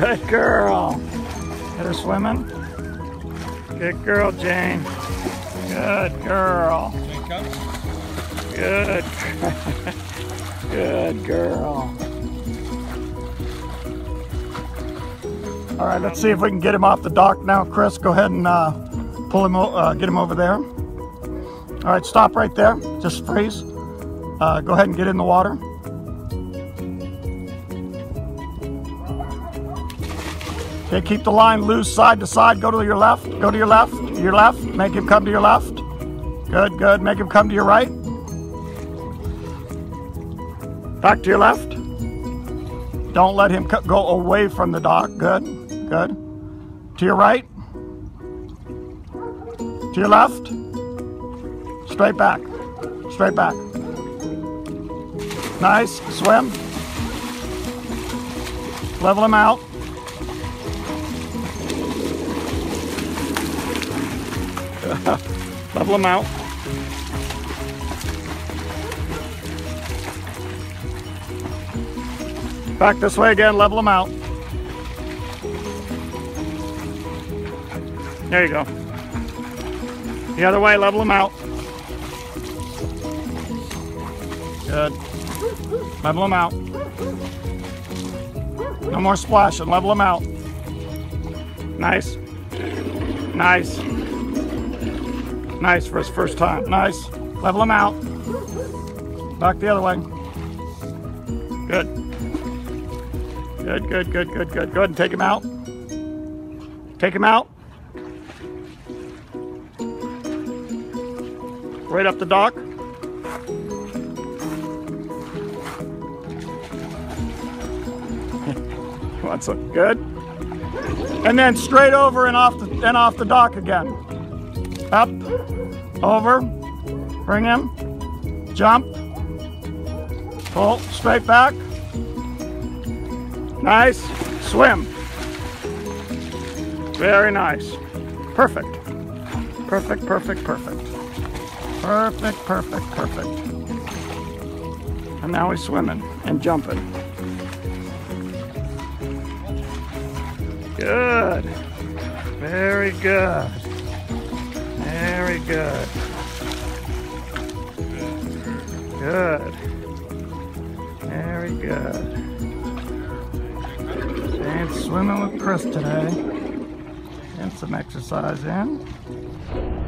Good girl. Get her swimming. Good girl, Jane. Good girl. Good. Good girl. All right, let's see if we can get him off the dock now. Chris, go ahead and pull him, get him over there. All right, stop right there. Just freeze. Go ahead and get in the water. Okay, keep the line loose side to side. Go to your left. Go to your left. Your left. Make him come to your left. Good, good. Make him come to your right. Back to your left. Don't let him go away from the dock. Good, good. To your right. To your left. Straight back. Straight back. Nice. Swim. Level him out. Level them out. Back this way again, level them out. There you go. The other way, level them out. Good. Level them out. No more splashing, level them out. Nice. Nice. Nice for his first time. Nice. Level him out. Back the other way. Good. Good, good, good, good, good. Go ahead and take him out. Take him out. Right up the dock. That's good. And then straight over and off the dock again. Up, over, bring him, jump, pull, straight back, nice, swim, very nice, perfect, perfect, perfect, perfect, perfect, perfect, perfect, and now he's swimming and jumping, good, very good. Very good. Good. Very good. And swimming with Chris today. And some exercise in.